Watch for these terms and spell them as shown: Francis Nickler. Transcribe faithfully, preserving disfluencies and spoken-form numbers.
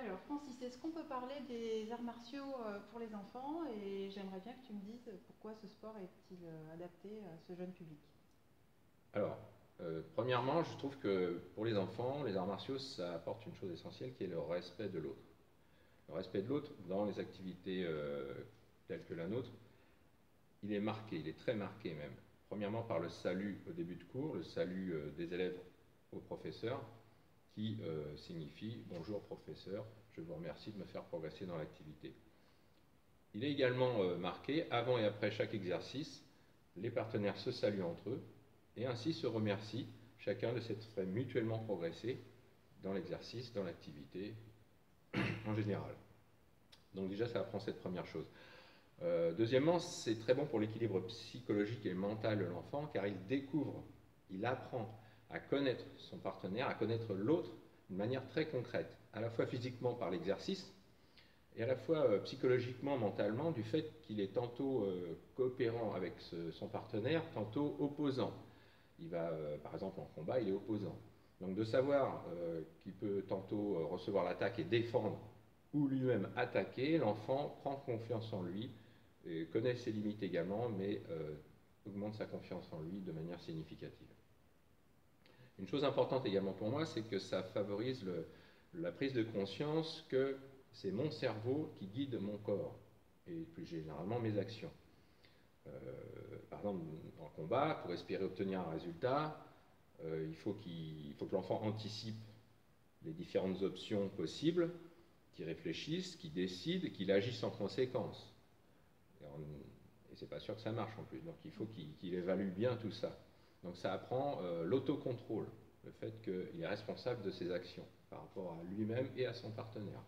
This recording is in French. Alors Francis, est-ce qu'on peut parler des arts martiaux pour les enfants? Et j'aimerais bien que tu me dises pourquoi ce sport est-il adapté à ce jeune public? Alors, euh, premièrement, je trouve que pour les enfants, les arts martiaux, ça apporte une chose essentielle qui est le respect de l'autre. Le respect de l'autre, dans les activités euh, telles que la nôtre, il est marqué, il est très marqué même. Premièrement par le salut au début de cours, le salut euh, des élèves au professeur, qui euh, signifie « Bonjour professeur, je vous remercie de me faire progresser dans l'activité ». Il est également euh, marqué, avant et après chaque exercice, les partenaires se saluent entre eux et ainsi se remercient chacun de s'être fait mutuellement progresser dans l'exercice, dans l'activité en général. Donc déjà, ça apprend cette première chose. Euh, deuxièmement, c'est très bon pour l'équilibre psychologique et mental de l'enfant car il découvre, il apprend à connaître son partenaire, à connaître l'autre d'une manière très concrète, à la fois physiquement par l'exercice et à la fois euh, psychologiquement, mentalement, du fait qu'il est tantôt euh, coopérant avec ce, son partenaire, tantôt opposant. Il va, euh, par exemple, en combat, il est opposant. Donc de savoir euh, qu'il peut tantôt euh, recevoir l'attaque et défendre ou lui-même attaquer, l'enfant prend confiance en lui, et connaît ses limites également, mais euh, augmente sa confiance en lui de manière significative. Une chose importante également pour moi, c'est que ça favorise le, la prise de conscience que c'est mon cerveau qui guide mon corps et plus généralement mes actions. Euh, par exemple, en combat, pour espérer obtenir un résultat, euh, il faut qu'il, il faut que l'enfant anticipe les différentes options possibles, qu'il réfléchisse, qu'il décide, qu'il agisse en conséquence. Et, et c'est pas sûr que ça marche en plus, donc il faut qu'il qu'il évalue bien tout ça. Donc ça apprend euh, l'autocontrôle, le fait qu'il est responsable de ses actions par rapport à lui-même et à son partenaire.